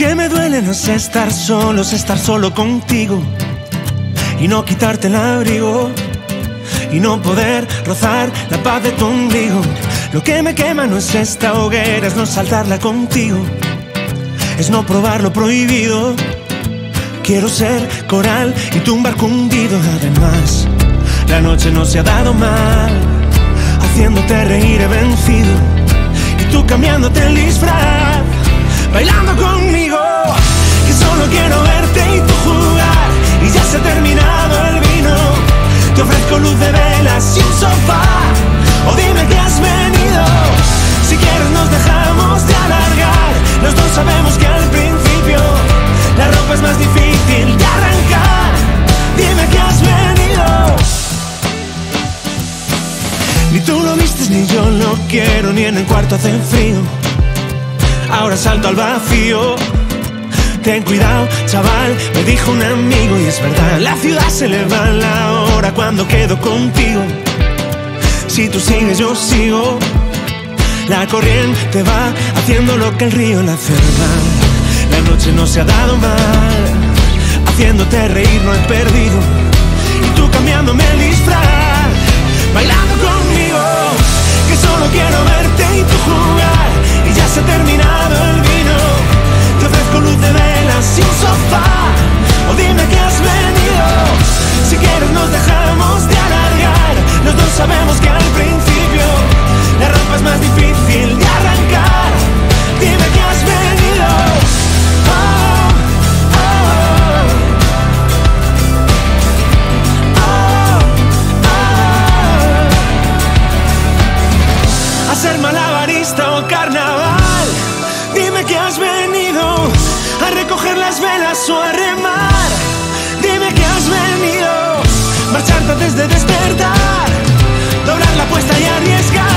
que me duele no es estar solo, es estar solo contigo y no quitarte el abrigo y no poder rozar la paz de tu ombligo. Lo que me quema no es esta hoguera, es no saltarla contigo, es no probar lo prohibido. Quiero ser coral y tu un barco hundido. Además, la noche no se ha dado mal, haciéndote reír he vencido, y tú cambiándote el disfraz, bailando conmigo. Que solo quiero verte y tú jugar, y ya se ha terminado el vino. Te ofrezco luz de velas y un sofá, o dime que has venido. Si quieres nos dejamos de alargar, los dos sabemos que al principio la ropa es más difícil de arrancar. Dime que has venido. Ni tú lo vistes ni yo lo quiero, ni en el cuarto hace frío, ahora salto al vacío. Ten cuidado, chaval, me dijo un amigo, y es verdad. La ciudad se le va la hora cuando quedo contigo. Si tú sigues, yo sigo. La corriente va haciendo lo que el río la hace mal. La noche no se ha dado mal, haciéndote reír no he perdido, y tú cambiándome el disfraz, bailando conmigo. Que solo quiero verte y tú jugar, y ya se ha terminado el vino. Te ofrezco luz de velas y un sofá, o dime que has venido. Si quieres nos dejamos de alargar, los dos sabemos que al principio la ropa es más difícil de arrancar. Dime que has venido. A ser malabarista o carnaval, dime que has venido. A recoger las velas o a remar, dime que has venido. Marchar antes de despertar, doblar la apuesta y arriesgar.